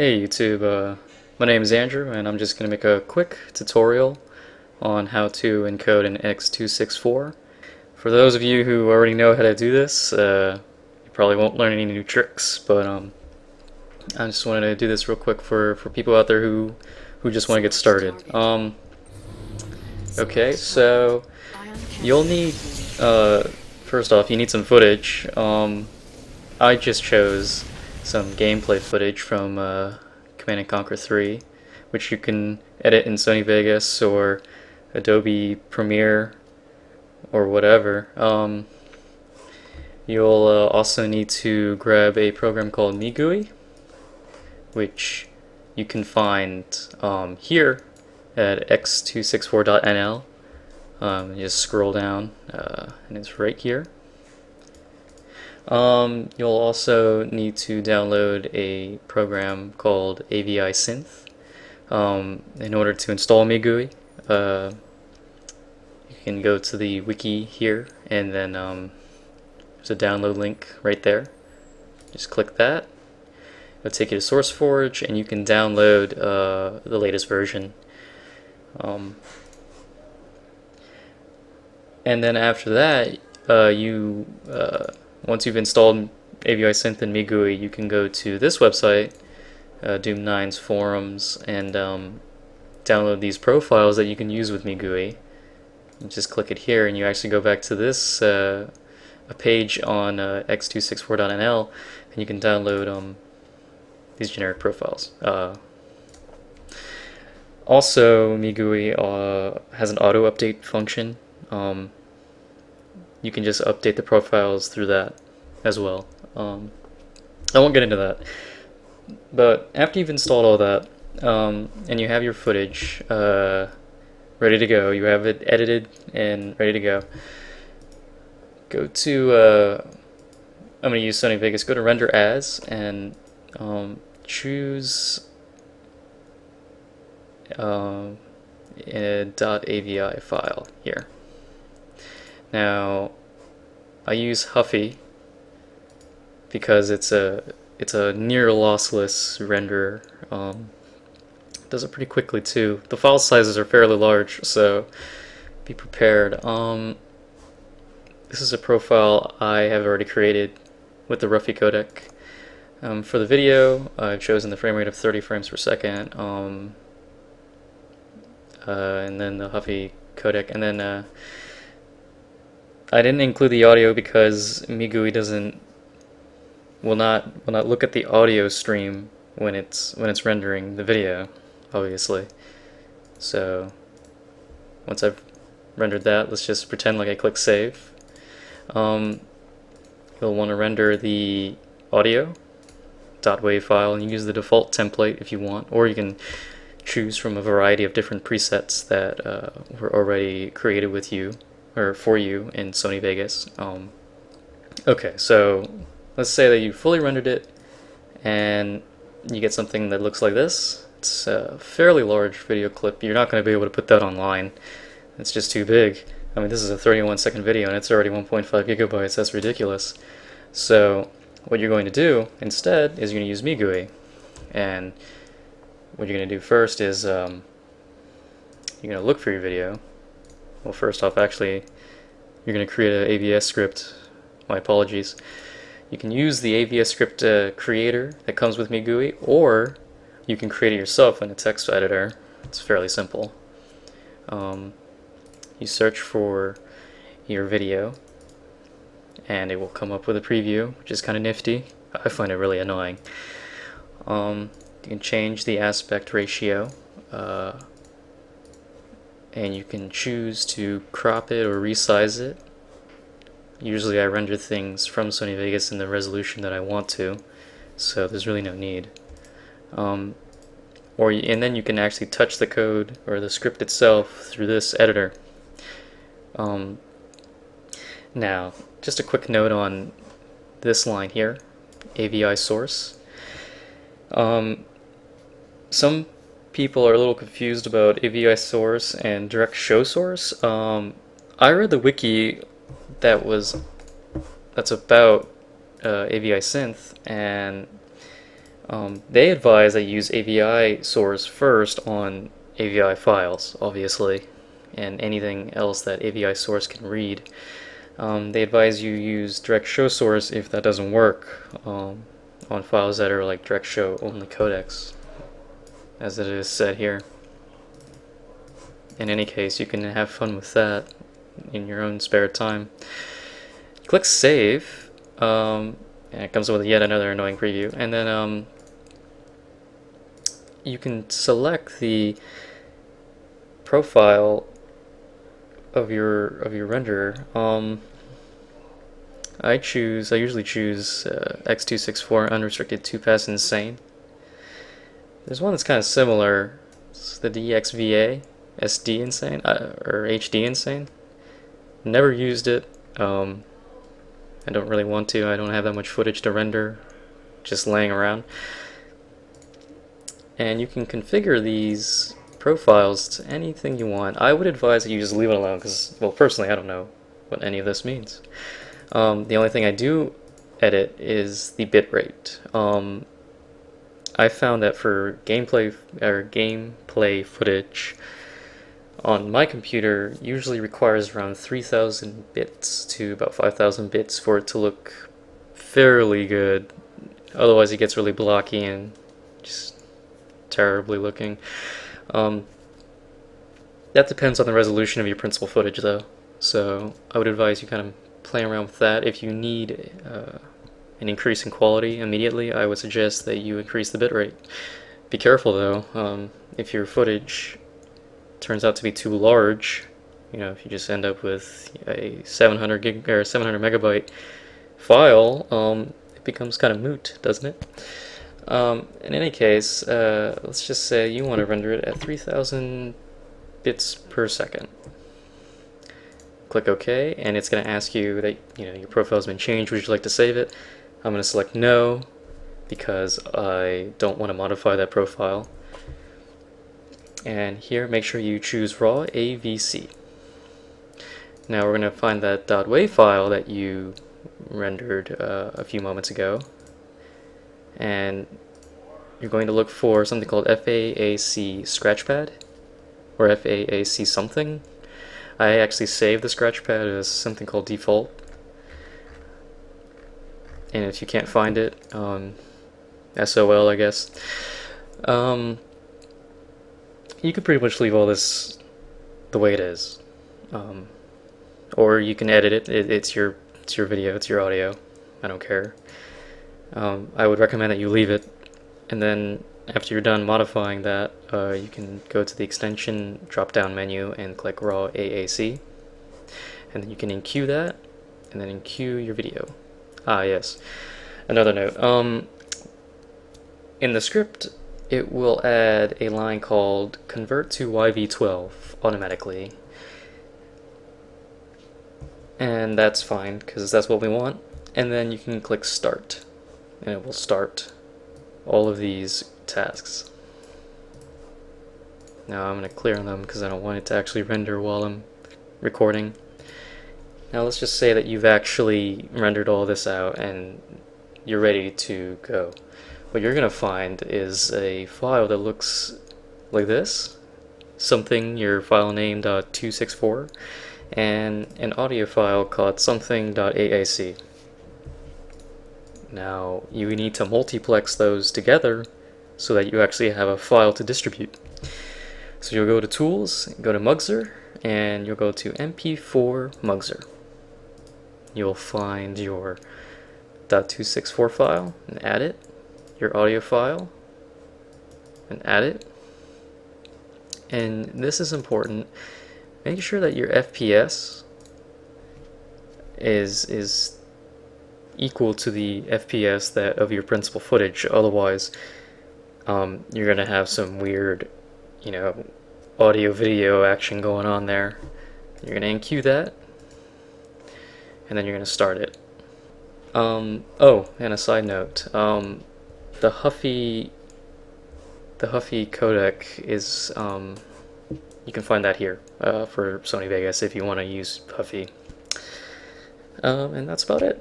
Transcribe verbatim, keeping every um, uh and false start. Hey YouTube, uh, my name is Andrew and I'm just going to make a quick tutorial on how to encode an X two sixty-four. For those of you who already know how to do this, uh, you probably won't learn any new tricks, but um, I just wanted to do this real quick for, for people out there who, who just want to get started. Um, okay, so you'll need, uh, first off, you need some footage. Um, I just chose some gameplay footage from uh, Command and Conquer three, which you can edit in Sony Vegas or Adobe Premiere or whatever. Um, you'll uh, also need to grab a program called MeGUI, which you can find um, here at x two sixty-four dot n l. Um, you just scroll down uh, and it's right here. Um, you'll also need to download a program called AviSynth um, in order to install MeGUI. Uh, you can go to the wiki here and then um, there's a download link right there. Just click that. It'll take you to SourceForge and you can download uh, the latest version. Um, and then after that, uh, you uh, once you've installed AviSynth and MeGUI, you can go to this website, uh, Doom nine's forums, and um, download these profiles that you can use with MeGUI. You just click it here, and you actually go back to this uh, a page on uh, x two sixty-four dot n l, and you can download um, these generic profiles. Uh, also, MeGUI uh, has an auto-update function. Um, You can just update the profiles through that as well. Um, I won't get into that. But after you've installed all that, um, and you have your footage uh, ready to go, you have it edited and ready to go, go to, uh, I'm going to use Sony Vegas, go to Render As, and um, choose um, a .avi file here. Now, I use Huffy because it's a it's a near lossless renderer. Um, does it pretty quickly too. The file sizes are fairly large, so be prepared. Um, this is a profile I have already created with the Ruffy codec. Um, for the video, I've chosen the frame rate of thirty frames per second, um, uh, and then the Huffy codec, and then. Uh, I didn't include the audio because MeGUI doesn't will not will not look at the audio stream when it's when it's rendering the video, obviously. So once I've rendered that, let's just pretend like I click save. Um, you'll want to render the audio .wav file, and you use the default template if you want, or you can choose from a variety of different presets that uh, were already created with you. or for you in Sony Vegas. Um, okay, so let's say that you fully rendered it and you get something that looks like this. It's a fairly large video clip. You're not going to be able to put that online. It's just too big. I mean, this is a thirty-one second video and it's already one point five gigabytes. That's ridiculous. So what you're going to do instead is you're going to use MeGUI. And what you're going to do first is um, you're going to look for your video. Well, first off, actually, you're going to create an A V S script. My apologies. You can use the A V S script uh, creator that comes with MeGUI, or you can create it yourself in a text editor. It's fairly simple. Um, you search for your video, and it will come up with a preview, which is kind of nifty. I find it really annoying. Um, you can change the aspect ratio. Uh, and you can choose to crop it or resize it. Usually I render things from Sony Vegas in the resolution that I want to, so there's really no need. Um, or and then you can actually touch the code or the script itself through this editor. Um, now, just a quick note on this line here, A V I source. Um, some people are a little confused about A V I source and direct show source. Um, I read the wiki that was that's about uh, AviSynth, and Um, they advise I use A V I source first on A V I files, obviously, and anything else that A V I source can read. Um, they advise you use direct show source if that doesn't work um, on files that are like direct show only codecs, as it is said here. In any case, you can have fun with that in your own spare time. Click save, um, and it comes with yet another annoying preview, and then um, you can select the profile of your of your renderer. Um, I choose I usually choose uh, X two sixty-four unrestricted two-pass insane. There's one that's kind of similar. It's the D X V A S D insane uh, or H D insane. Never used it. Um, I don't really want to. I don't have that much footage to render, just laying around. And you can configure these profiles to anything you want. I would advise that you just leave it alone because, well, personally, I don't know what any of this means. Um, the only thing I do edit is the bitrate. Um, I found that for gameplay or gameplay footage on my computer usually requires around three thousand bits to about five thousand bits for it to look fairly good. Otherwise it gets really blocky and just terribly looking. Um, that depends on the resolution of your principal footage though, so I would advise you kind of play around with that. If you need uh, an increase in quality immediately, I would suggest that you increase the bitrate. Be careful though, um, if your footage turns out to be too large, you know, if you just end up with a seven hundred gig or seven hundred megabyte file, um, it becomes kind of moot, doesn't it? Um, in any case, uh, let's just say you want to render it at three thousand bits per second. Click OK, and it's going to ask you that, you know, your profile's been changed. Would you like to save it? I'm going to select no because I don't want to modify that profile. And here, make sure you choose raw A V C. Now we're going to find that .wav file that you rendered uh, a few moments ago, and you're going to look for something called F A A C scratchpad or F A A C something. I actually saved the scratchpad as something called default, and if you can't find it, um, S O L, I guess. Um, You could pretty much leave all this the way it is, um, or you can edit it. it. It's your it's your video, it's your audio. I don't care. Um, I would recommend that you leave it, and then after you're done modifying that, uh, you can go to the extension drop-down menu and click raw A A C, and then you can enqueue that, and then enqueue your video. Ah, yes. Another note. Um, in the script, it will add a line called convert to Y V twelve automatically. And that's fine, because that's what we want. And then you can click start, and it will start all of these tasks. Now I'm going to clear them because I don't want it to actually render while I'm recording. Now let's just say that you've actually rendered all this out and you're ready to go. What you're gonna find is a file that looks like this, something, your file name .two sixty-four, and an audio file called something .aac. Now you need to multiplex those together so that you actually have a file to distribute. So you'll go to Tools, go to Muxer, and you'll go to M P four Muxer. You'll find your .two sixty-four file and add it, your audio file, and add it. And this is important. Make sure that your F P S is is equal to the F P S that of your principal footage. Otherwise, um, you're gonna have some weird, you know, audio-video action going on there. You're gonna enqueue that, and then you're gonna start it. Um, oh, and a side note. Um, The Huffy, the Huffy codec is, um, you can find that here uh, for Sony Vegas if you want to use Huffy. Um, and that's about it.